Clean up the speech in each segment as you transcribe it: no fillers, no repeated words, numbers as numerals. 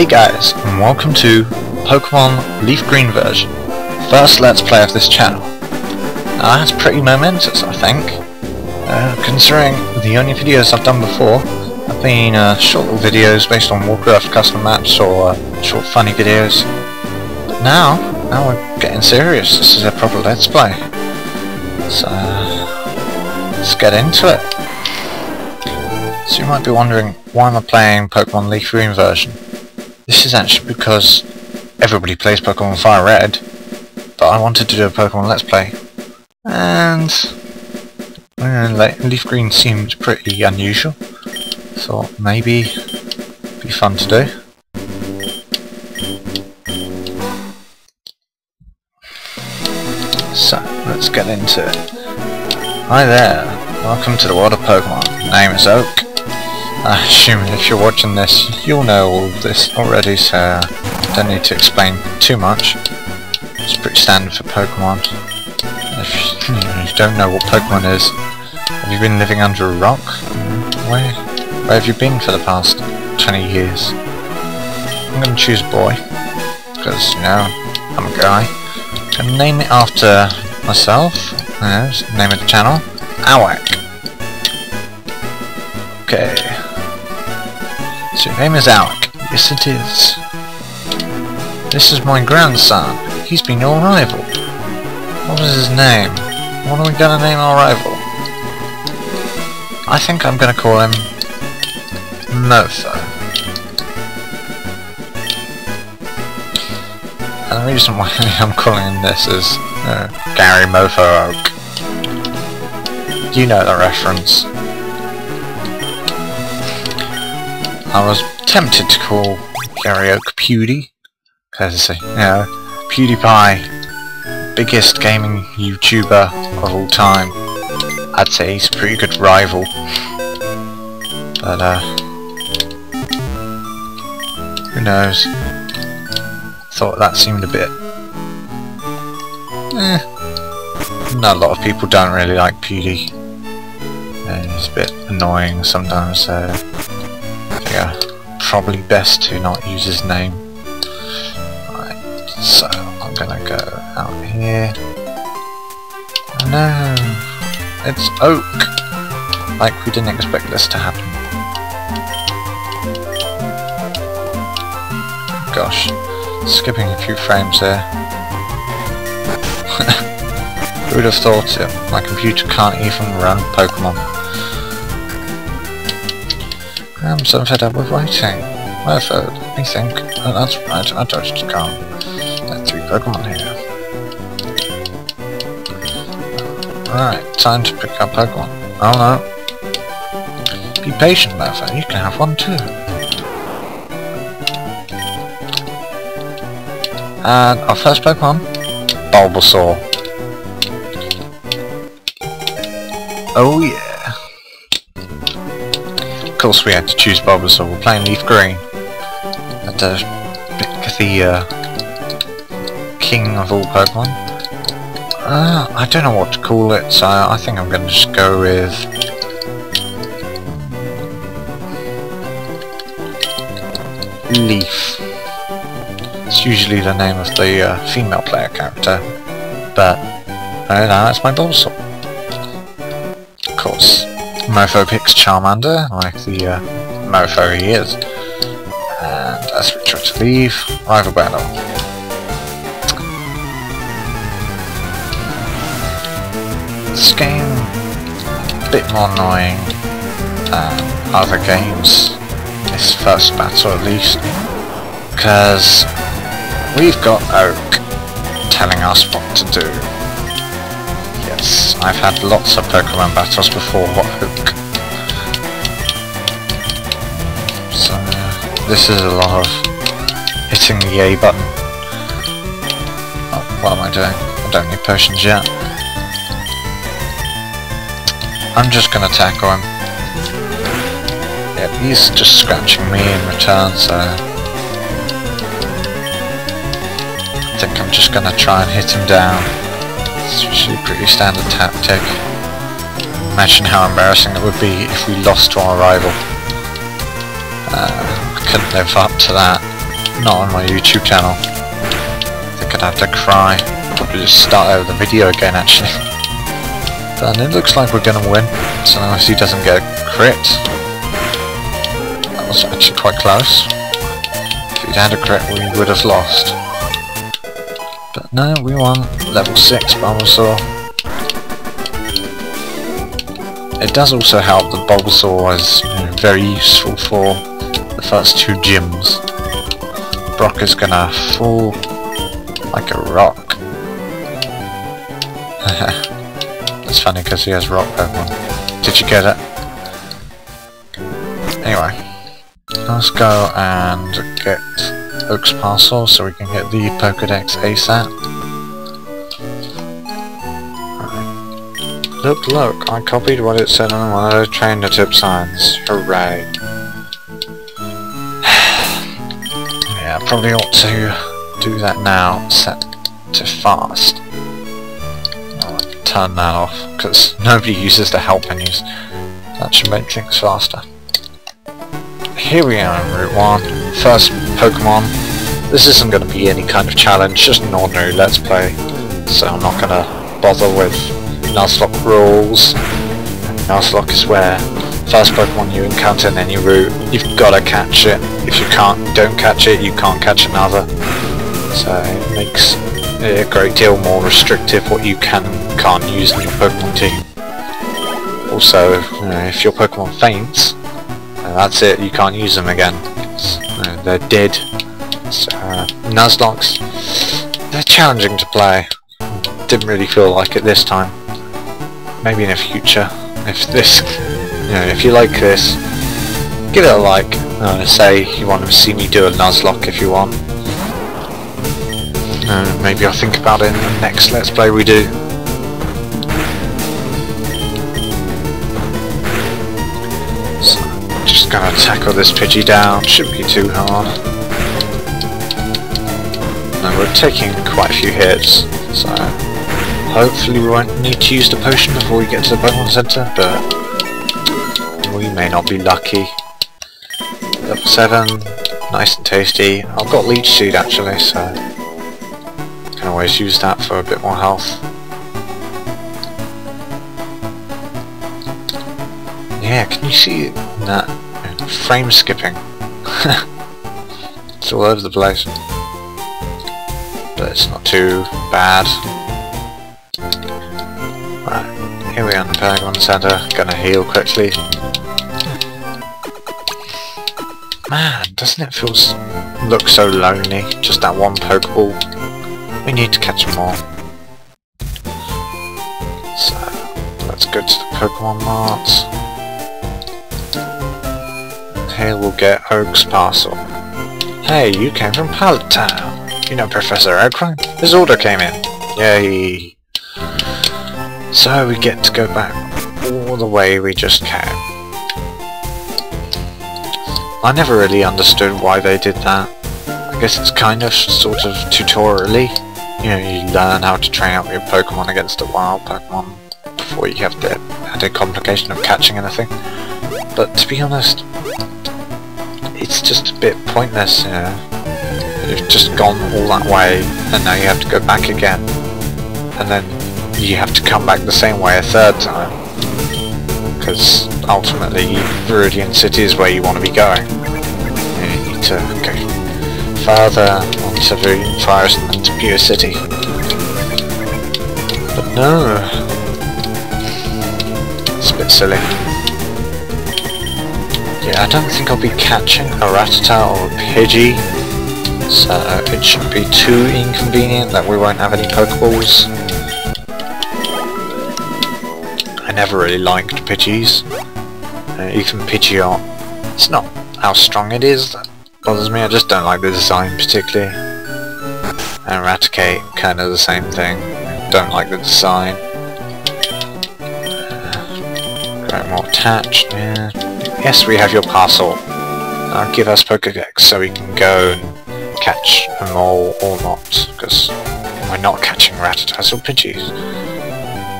Hey guys, and welcome to Pokemon Leaf Green version, first Let's Play of this channel. Now that's pretty momentous, I think, considering the only videos I've done before have been short little videos based on Warcraft custom maps or short funny videos. But now we're getting serious. This is a proper Let's Play. So let's get into it. So you might be wondering, why am I playing Pokemon Leaf Green version? This is actually because everybody plays Pokemon Fire Red, but I wanted to do a Pokemon Let's Play, and Leaf Green seemed pretty unusual, so maybe it'd be fun to do. So let's get into it. Hi there, welcome to the world of Pokemon. My name is Oak. I assume if you're watching this, you'll know all this already, so I don't need to explain too much. It's pretty standard for Pokemon. If you don't know what Pokemon is, have you been living under a rock? Where have you been for the past 20 years? I'm going to choose boy, because, you know, I'm a guy. I'm going to name it after myself. Name of the channel, Owak. Okay. So your name is Alec. Yes it is. This is my grandson. He's been your rival. What was his name? What are we gonna name our rival? I think I'm gonna call him Mofo. And the reason why I'm calling him this is Gary Mofo Oak. You know the reference. I was tempted to call Gary Oak Pewdie, because, you know, PewDiePie, biggest gaming YouTuber of all time. I'd say he's a pretty good rival. But, who knows? Thought that seemed a bit... Not a lot of people don't really like Pewdie. It's a bit annoying sometimes, so... Yeah, probably best to not use his name. Right, so I'm gonna go out here. Oh no, it's Oak! Like, we didn't expect this to happen. Gosh, skipping a few frames there. Who would have thought it? My computer can't even run Pokemon. I'm so fed up with waiting. Well, I think. Oh, that's right, I just can't. That's three Pokemon here. Right, time to pick up Pokemon. Oh no. Be patient, Murphy, you can have one too. And our first Pokemon, Bulbasaur. Oh yeah. Of course we had to choose Bulbasaur, we're playing Leaf Green. Had to pick the king of all Pokemon. I don't know what to call it, so I think I'm going to just go with... Leaf. It's usually the name of the female player character, but no, that's my Bulbasaur. Of course. Mofo picks Charmander, like the Mofo he is. And as we try to leave, rival battle. This game, a bit more annoying than other games, this first battle at least, because we've got Oak telling us what to do. I've had lots of Pokemon battles before Oak. So, this is a lot of hitting the A button. Oh, what am I doing? I don't need potions yet. I'm just going to tackle him. Yep, he's just scratching me in return, so... I think I'm just going to try and hit him down. It's usually a pretty standard tactic. Imagine how embarrassing it would be if we lost to our rival. I couldn't live up to that. Not on my YouTube channel. I think I'd have to cry. Probably just start out the video again, actually. But it looks like we're gonna win. So unless he doesn't get a crit. That was actually quite close. If he'd had a crit, we would have lost. But no, we won. Level 6 Bulbasaur. It does also help that Bulbasaur is, you know, very useful for the first two gyms. Brock is gonna fall like a rock. That's funny because he has rock Pokemon. Did you get it? Anyway, let's go and get Oak's parcel so we can get the Pokedex ASAP. Right. Look, I copied what it said on one of the trainer tip signs. Hooray. Yeah, I probably ought to do that now, set to fast. Turn that off, because nobody uses the help menus. That should make things faster. Here we are in Route 1. First Pokemon. This isn't going to be any kind of challenge, just an ordinary Let's Play. So I'm not going to bother with Nuzlocke rules. Nuzlocke is where first Pokemon you encounter in any route, you've got to catch it. If you don't catch it, you can't catch another. So it makes a great deal more restrictive what you can and can't use in your Pokemon team. Also, you know, if your Pokemon faints, that's it, you can't use them again. You know, they're dead. So, Nuzlocks, they're challenging to play. Didn't really feel like it this time. Maybe in the future. If this, you know, if you like this, give it a like. Say you want to see me do a Nuzlocke if you want. Maybe I'll think about it in the next Let's Play we do. So, just gonna tackle this Pidgey down, shouldn't be too hard. Now we're taking quite a few hits, so hopefully we won't need to use the potion before we get to the Pokemon Center, but we may not be lucky. Level 7, nice and tasty. I've got Leech Seed actually, so can always use that for a bit more health. Yeah, can you see that frame skipping? It's all over the place, but it's not too bad. Right, here we are in the Pokemon Center. Gonna heal quickly. Man, doesn't it look so lonely? Just that one Pokeball. We need to catch more. So, let's go to the Pokemon Mart. Here we'll get Oak's parcel. Hey, you came from Pallet Town. You know Professor Oak, right? His order came in. Yay! So we get to go back all the way we just came. I never really understood why they did that. I guess it's kind of, sort of, tutorially. You know, you learn how to train up your Pokemon against the wild Pokemon before you have the added complication of catching anything. But to be honest, it's just a bit pointless, you know. You've just gone all that way and now you have to go back again. And then you have to come back the same way a third time. Because ultimately, Viridian City is where you want to be going. You need to go further onto Viridian Forest and to Pewter City. But no, it's a bit silly. Yeah, I don't think I'll be catching a Rattata or a Pidgey, so it shouldn't be too inconvenient that we won't have any Pokeballs. I never really liked Pidgeys. Even Pidgeot. It's not how strong it is that bothers me, I just don't like the design particularly. And Raticate, kind of the same thing. Don't like the design. Grab more attached. Yeah. Yes, we have your parcel. Now give us Pokedex so we can go and catch them all or not, because we're not catching Rattatas or Pidgeys.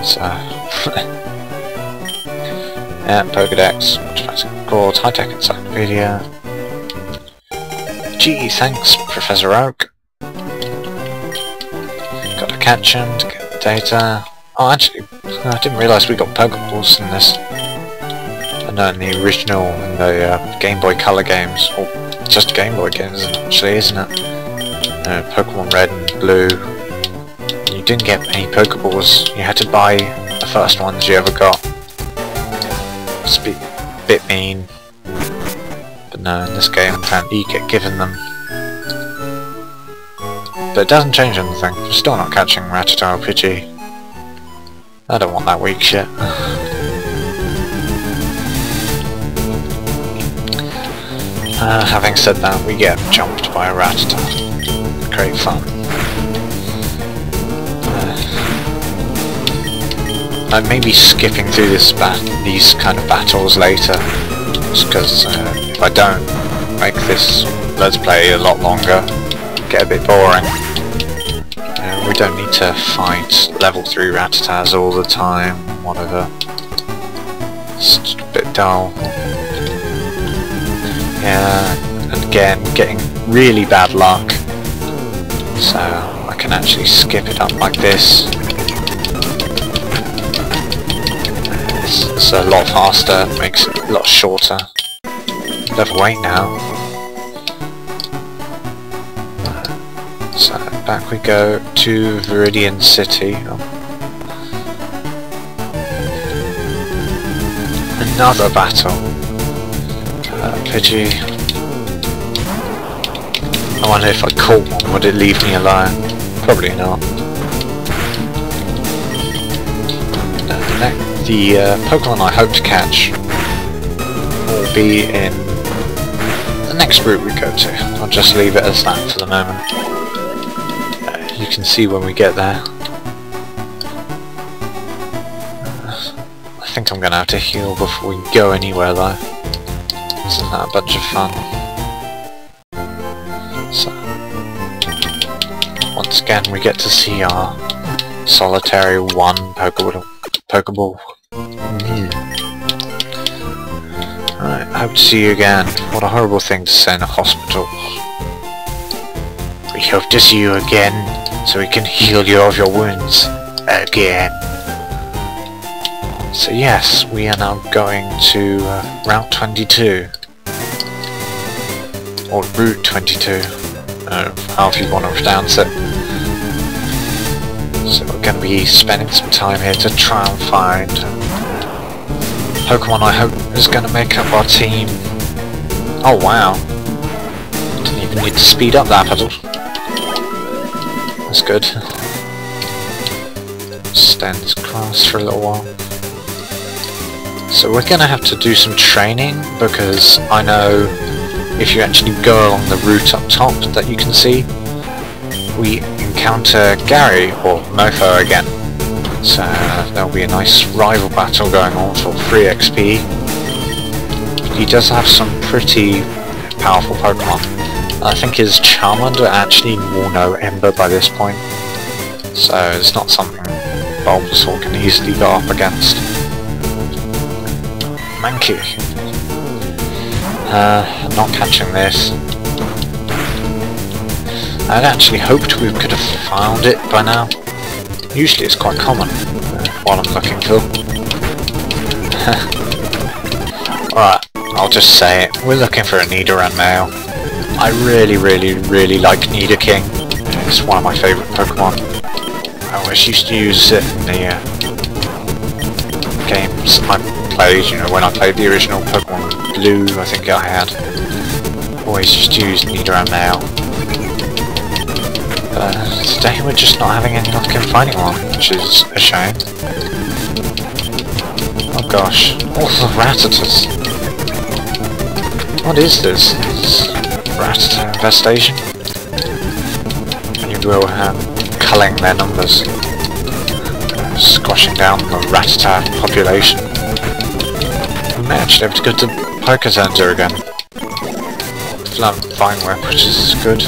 So, yeah, Pokedex, Jurassic Records, High Tech Encyclopedia. Gee, thanks, Professor Oak. Gotta catch him to get the data. Oh, actually, I didn't realise we got Pokeballs in this. I know in the original, in the Game Boy Color games, or just Game Boy games actually, isn't it? Pokemon Red and Blue, you didn't get any Pokeballs, you had to buy the first ones you ever got. It's a bit mean, but no, in this game you get given them. But it doesn't change anything, I'm still not catching Rattata or Pidgey. I don't want that weak shit. Having said that, we get jumped by a Rattata. Great fun. I may be skipping through this these kind of battles later, just because if I don't make this let's play a lot longer, get a bit boring. We don't need to fight level 3 Rattatas all the time, whatever. It's just a bit dull. Yeah, and again, getting really bad luck. So I can actually skip it up like this. It's a lot faster, makes it a lot shorter. Level 8 now. So back we go to Viridian City. Another battle. Pidgey. I wonder if I caught one, would it leave me alone? Probably not. The Pokemon I hope to catch will be in the next route we go to. I'll just leave it as that for the moment. You can see when we get there. I think I'm going to have to heal before we go anywhere though. Isn't that a bunch of fun? So, once again we get to see our solitary one Pokeball. Right, I hope to see you again. What a horrible thing to say in a hospital. We hope to see you again, so we can heal you of your wounds. Again. So yes, we are now going to Route 22. Or Route 22, however you want to pronounce it. So we're going to be spending some time here to try and find Pokemon I hope is going to make up our team. Oh wow, didn't even need to speed up that at all. That's good. Stay in this class for a little while. So we're going to have to do some training, because I know if you actually go along the route up top that you can see, we encounter Gary, or Mofo again. So there'll be a nice rival battle going on for 3 XP. He does have some pretty powerful Pokemon. I think his Charmander actually will know Ember by this point. So it's not something Bulbasaur can easily go up against. Mankey. I'm not catching this. I'd actually hoped we could have found it by now. Usually it's quite common while I'm looking for. Alright, I'll just say it. We're looking for a Nidoran male. I really like Nidoking. It's one of my favourite Pokemon. I always used to use it in the games I played, you know, when I played the original Pokemon Blue, I think I had. Always just used Nidoran male. But today we're just not having any luck in finding one, which is a shame. Oh gosh, all the Rattatas! What is this? It's Rattata infestation? You will have culling their numbers. Squashing down the Rattata population. We may actually have to go to Poker Center again. Fine work, which is good.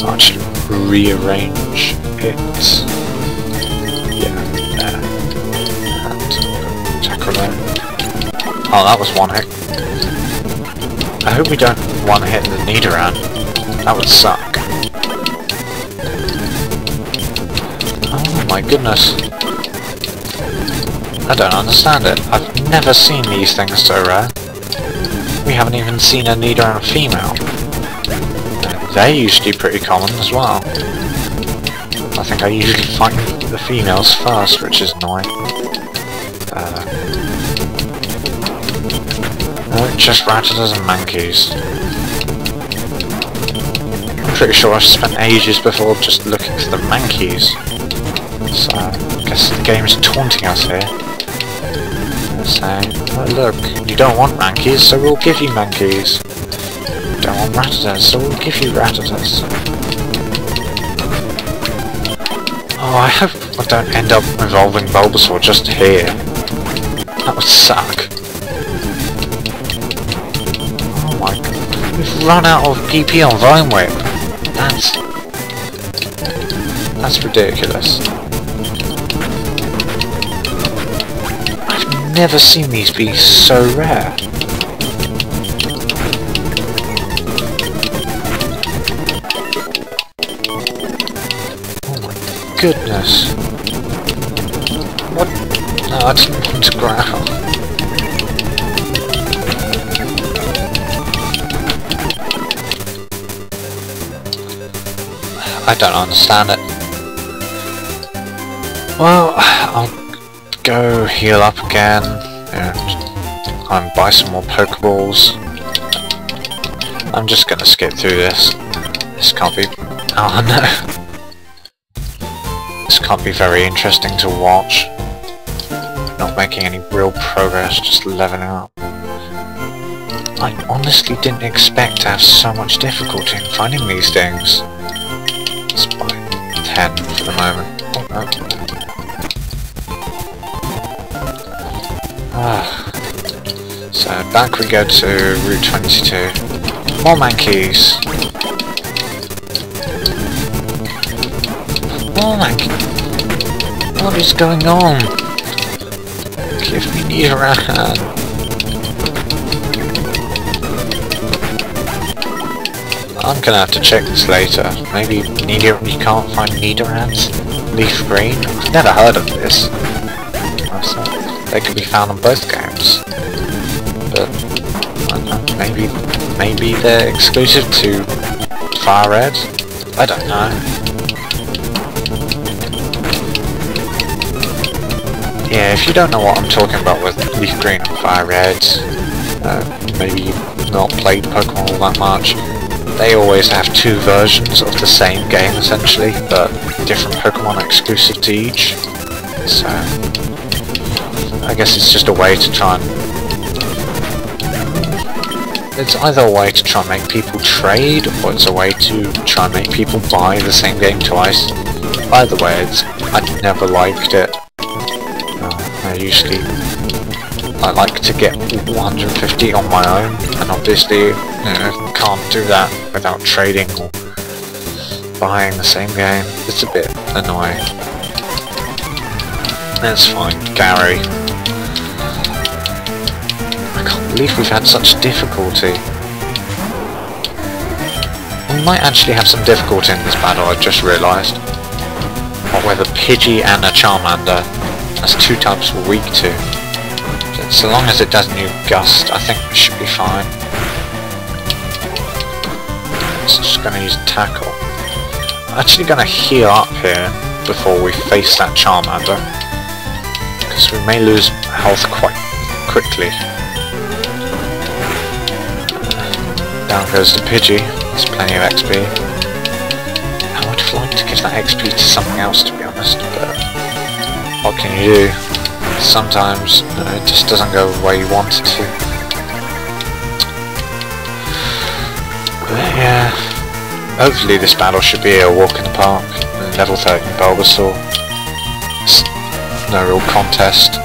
I should rearrange it. Yeah, there. And Tackle there. Oh, that was one hit. I hope we don't one hit the Nidoran. That would suck. Oh my goodness. I don't understand it. I've never seen these things so rare. We haven't even seen a Nidoran female. They're usually pretty common as well. I think I usually find the females first, which is annoying. Just Rattatas and Mankeys. I'm pretty sure I've spent ages before just looking for the Mankeys. So, I guess the game's taunting us here. Saying, oh, look, you don't want Mankeys, so we'll give you Mankeys. You don't want Rattatas, so we'll give you Rattatas. Oh, I hope I don't end up evolving Bulbasaur just here. That would suck. We've run out of PP on Vine Whip. That's ridiculous. I've never seen these be so rare. Oh my goodness. What? No, I didn't want to growl. I don't understand it. Well, I'll go heal up again and buy some more Pokeballs. I'm just gonna skip through this. This can't be... oh no! This can't be very interesting to watch. Not making any real progress, just leveling up. I honestly didn't expect to have so much difficulty in finding these things. By 10 for the moment. Oh, no. So back we go to Route 22. More Mankeys! More Mankeys! What is going on? Give me Nidoran! I'm gonna have to check this later. Maybe you can't find Nidorans? Leaf Green? I've never heard of this. They can be found on both games. But, I don't know, maybe they're exclusive to Fire Red? I don't know. Yeah, if you don't know what I'm talking about with Leaf Green and Fire Red, maybe you've not played Pokemon all that much. They always have two versions of the same game, essentially, but different Pokemon exclusive to each. So, I guess it's just a way to try and... it's either a way to try and make people trade, or it's a way to try and make people buy the same game twice. Either way, I never liked it. I usually... I like to get 150 on my own, and obviously, can't do that without trading or buying the same game. It's a bit annoying. That's fine, Gary. I can't believe we've had such difficulty. We might actually have some difficulty in this battle, I've just realised. But with a Pidgey and a Charmander, that's two types we're weak to. So long as it doesn't do Gust, I think we should be fine. So just gonna use Tackle. I'm actually gonna heal up here before we face that Charmander, because we may lose health quite quickly. Down goes the Pidgey. There's plenty of XP. I would have liked to give that XP to something else, to be honest, but what can you do? Sometimes it just doesn't go the way you want it to. But yeah, hopefully this battle should be a walk in the park. Level 30 Bulbasaur. It's no real contest.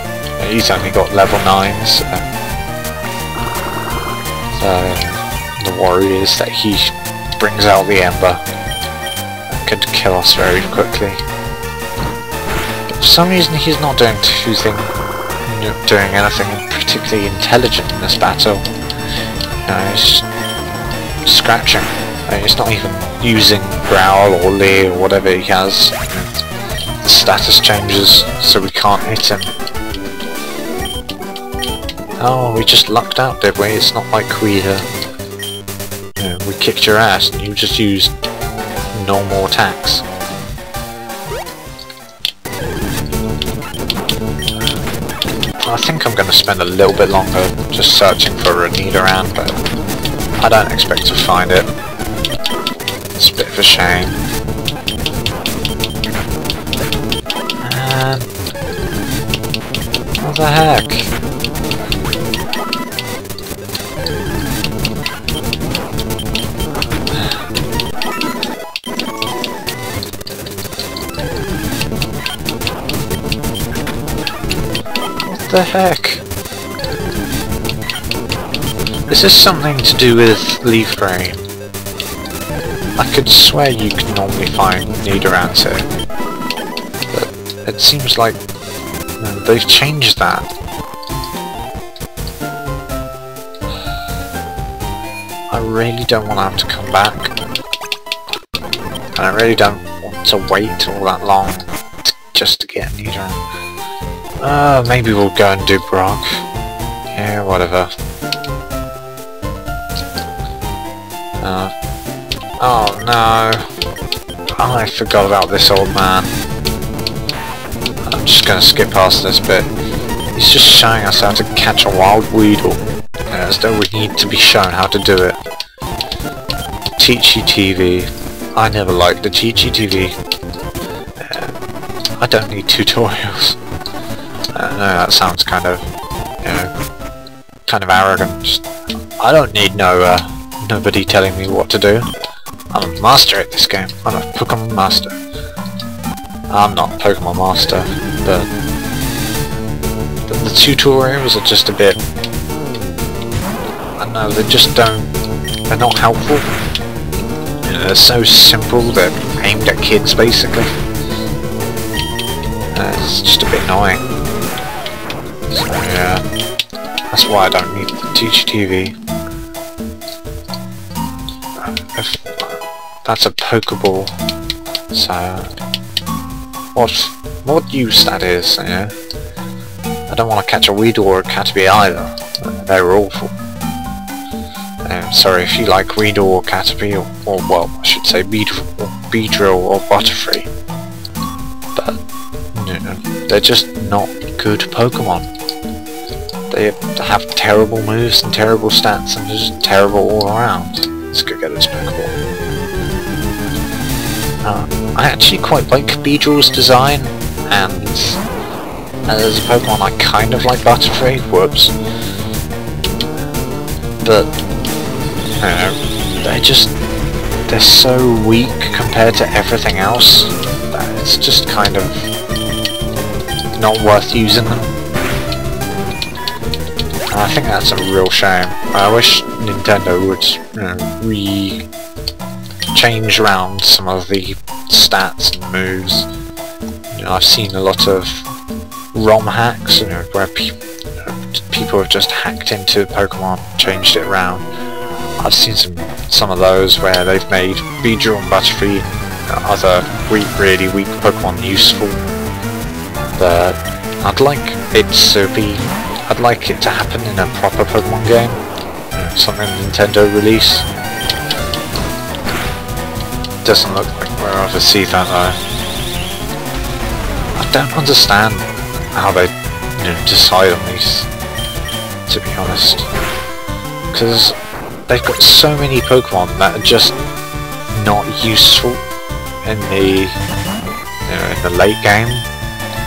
He's only got level 9, so the worry is that he brings out the Ember and could kill us very quickly. For some reason he's not doing anything particularly intelligent in this battle. You know, he's just scratching. I mean, it's not even using growl or leer or whatever he has. The status changes, so we can't hit him. Oh, we just lucked out, did we? It's not like we kicked your ass and you just used normal attacks. I think I'm going to spend a little bit longer just searching for a Nidoran, but I don't expect to find it. It's a bit of a shame. And what the heck? What the heck? This is something to do with Leaf Green. I could swear you could normally find Nidorans here, but it seems like they've changed that. I really don't want to have to come back, and I really don't want to wait all that long just to get Nidoran. Maybe we'll go and do Brock. Yeah, whatever. Oh no! I forgot about this old man. I'm just going to skip past this bit. He's just showing us how to catch a wild Weedle, as though we need to be shown how to do it. Teachy TV. I never liked the Teachy TV. I don't need tutorials. No, that sounds kind of, kind of arrogant. Just, I don't need nobody telling me what to do. I'm a master at this game. I'm a Pokemon master. I'm not Pokemon master, but the tutorials are just a bit... I don't know, they just don't... They're not helpful. You know, they're so simple, they're aimed at kids, basically. It's just a bit annoying. So, yeah. That's why I don't need to teach TV. That's a Pokeball, so what use that is, you know? I don't want to catch a Weedle or a Caterpie either. They were awful. Sorry, if you like Weedle or Caterpie, or well, I should say Beedrill or Butterfree, but you know, they're just not good Pokemon. They have terrible moves and terrible stats and just terrible all around. Let's go get this Pokeball. I actually quite like Beedrill's design, and as a Pokemon I kind of like Butterfree, whoops. But, they're so weak compared to everything else, that it's just kind of not worth using them. And I think that's a real shame. I wish Nintendo would, change around some of the stats and moves. You know, I've seen a lot of ROM hacks, where people have just hacked into Pokemon, changed it around. I've seen some of those where they've made Beedrill and Butterfree and other really weak Pokemon useful. But I'd like it to happen in a proper Pokemon game, something Nintendo release. Doesn't look like we're able to see that though. I don't understand how they decide on these, to be honest, because they've got so many Pokemon that are just not useful in the in the late game.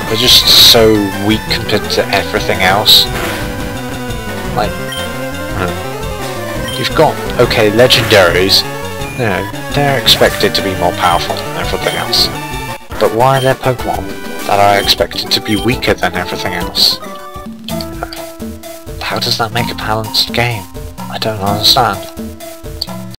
They're just so weak compared to everything else. Like you've got okay legendaries. They're expected to be more powerful than everything else. But why are there Pokemon that are expected to be weaker than everything else? How does that make a balanced game? I don't understand.